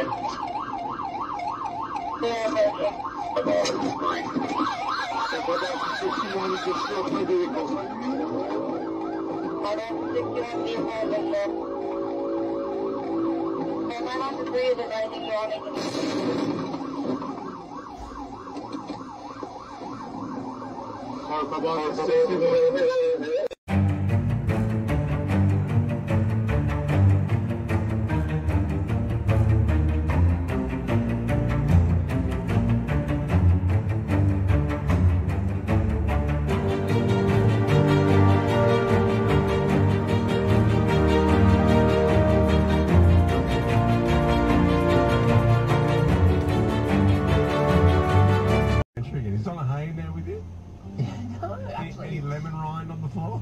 I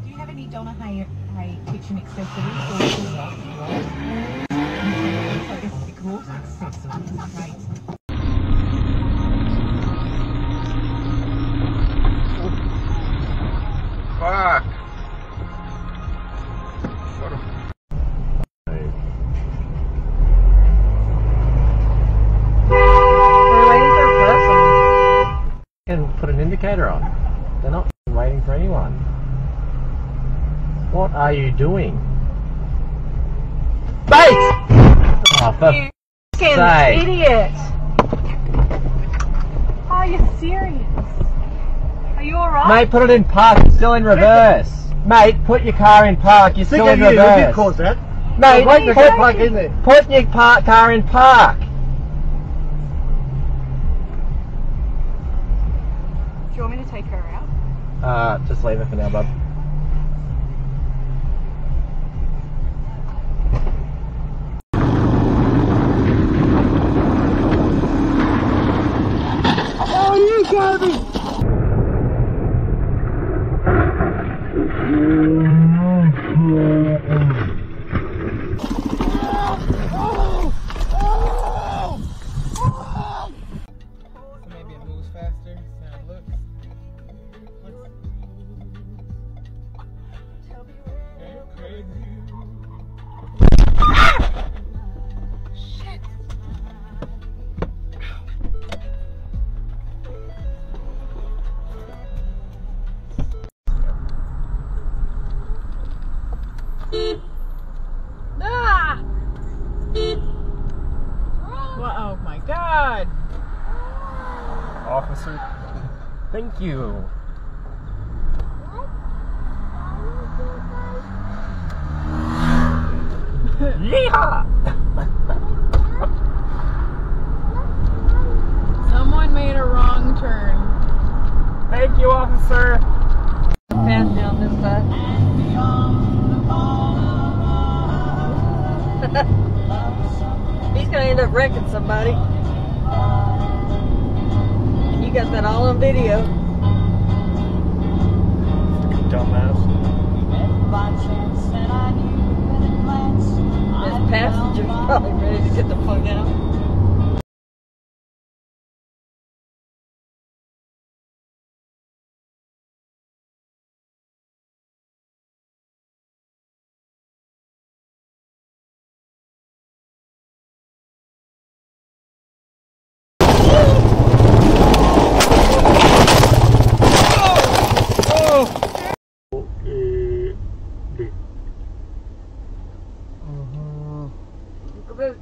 do you have any Donna Hay kitchen accessories or accessories? Fuck! What a and put an indicator on. They're not waiting for anyone. What are you doing? Bait! Oh, for you f***ing idiot! Oh, are you serious? Are you alright? Mate, put it in park, it's still in reverse. Mate, put your car in park, you're still in reverse. You did cause that. Mate, put your car in park. Do you want me to take her out? Just leave her for now, bub. Officer, thank you. Yeehaw! Someone made a wrong turn. Thank you, officer. Pass down this side. He's gonna end up wrecking somebody. You got that all on video. Dumbass. This passenger's probably ready to get the fuck out.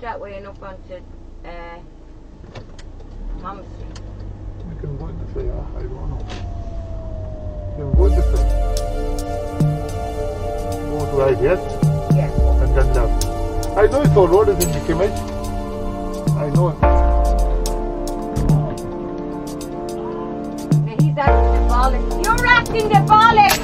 That way and up onto Thomas Street. You can avoid the fare, I don't know. You can avoid the fare. Go to right, yes? Yes. And then left. I know it's all road in the image. I know it. And he's acting diabolic. You're acting diabolic!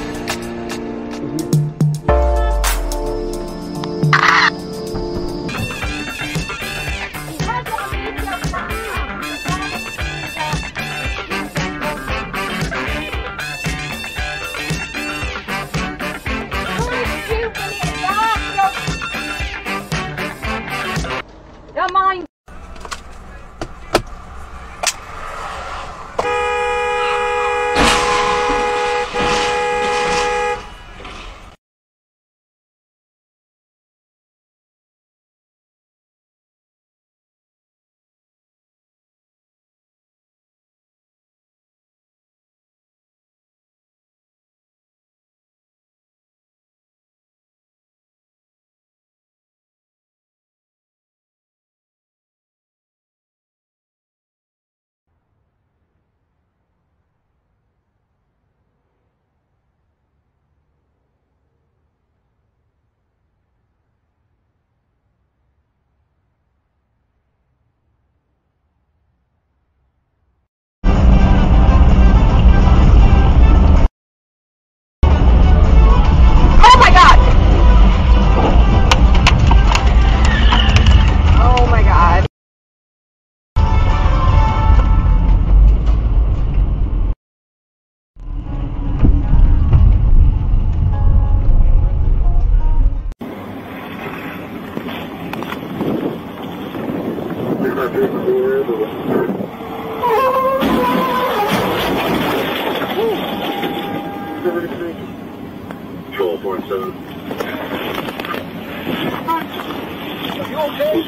417. Okay.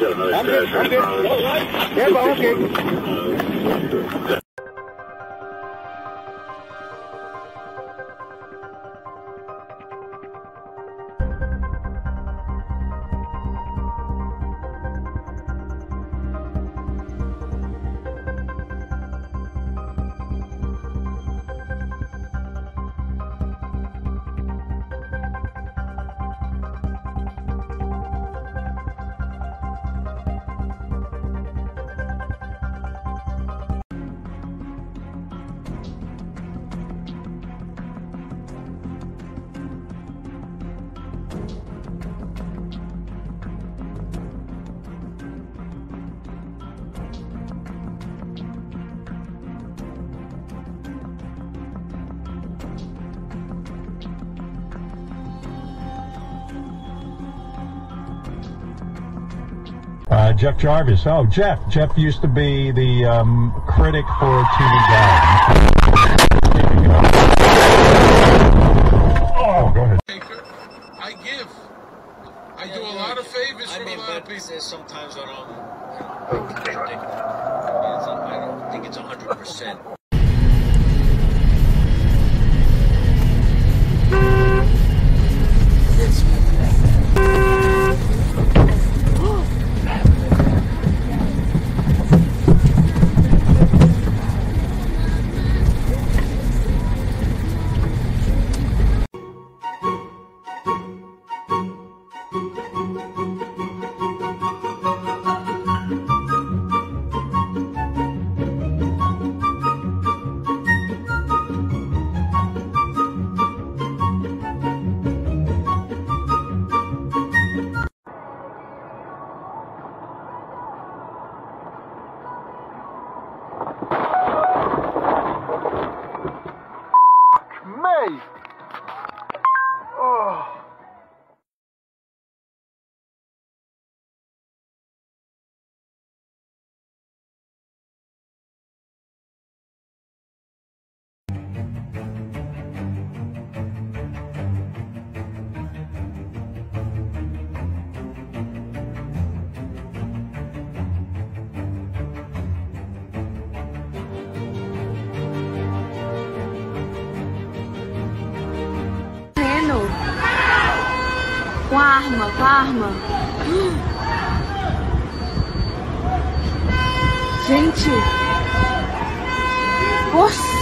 Jeff Jarvis. Oh, Jeff used to be the critic for TV Guide. Oh, go ahead. I do a lot of favors for a lot of people. Sometimes I don't think I don't think it's 100%. Com a arma. Gente. Nossa.